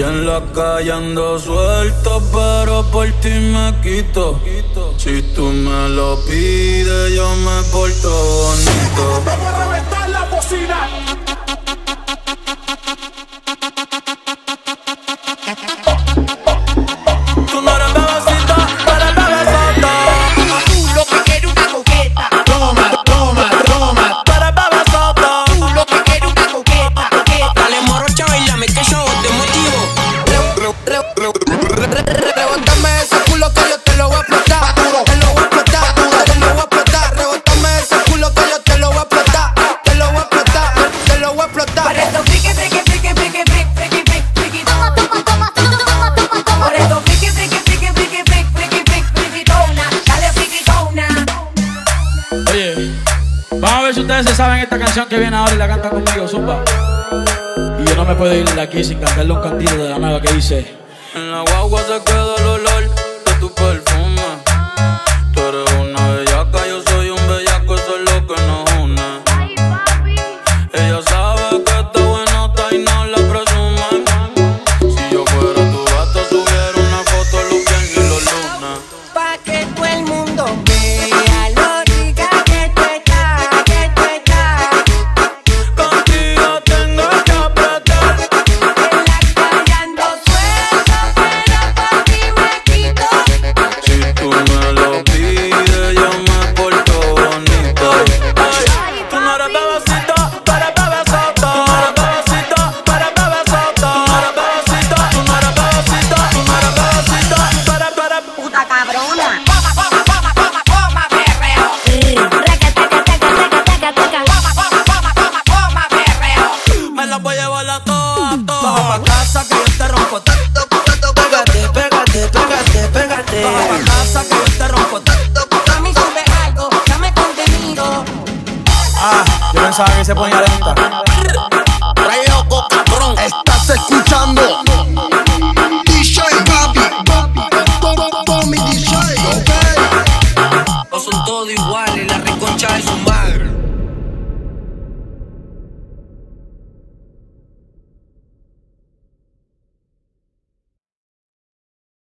Y en la calle ando suelto, pero por ti me quito. Si tú me lo pides, yo me porto bonito. Te voy a reventar la bocina. Tú no eres bebecita, tú eres bebesota. Tú lo que quieres una coqueta. Toma, toma, toma. Tú eres bebesota. Tú lo que quieres una coqueta. Dale morocha, bailame que yo te motivo. Rebótame ese culo que yo te lo voy a explotar. Te lo voy a explotar, te lo voy a explotar. Rebótame ese culo que yo te lo voy a explotar. Te lo voy a explotar, te lo voy a explotar. Por esto pique, pique, pique, pique, pique, pique, pique. Toma, toma, toma, toma, toma, toma. Por esto pique, pique, pique, pique, pique, pique, piquitona. Dale piquitona. Oye, vamos a ver si ustedes se saben esta canción que viene ahora y la cantan conmigo, zumba. Y yo no me puedo ir de aquí sin cantarle un cantito de la nueva que dice: en la guagua se queda el olor de tu perfume. Tú eres una bellaca, yo soy un bellaco, eso es lo que nos une. Ay, papi. Ella sabe que está buenota y no la presume. Si yo fuera tu gato, subiera una foto los viernes y los lunes. Pa' que todo el mundo vea lo rica que tú estás, que tú estás. Contigo tengo que apretar. En la calle ando suelto, pero pa' ti me quito. Si tú me lo pides, yo me porto bonito. Ay, tú no eres bebecita, tú eres bebesota. Tú no eres bebecita, tú eres bebesota. Tú no eres bebecita, tú no eres bebecita. Tú no eres bebecita, tú eres puta cabrona. Poma, poma, poma, poma, poma, perreo. Reca, teca, teca, teca, teca, teca. Poma, poma, poma, poma, poma, perreo. Me la voy a llevar a toa, toa. Baja pa' casa que yo te rompo tanto. Pégate, pégate, pégate, pégate. Baja pa' casa que yo te rompo tanto. A mí sube algo, dame contenido. Ah, yo pensaba que se ponía lenta.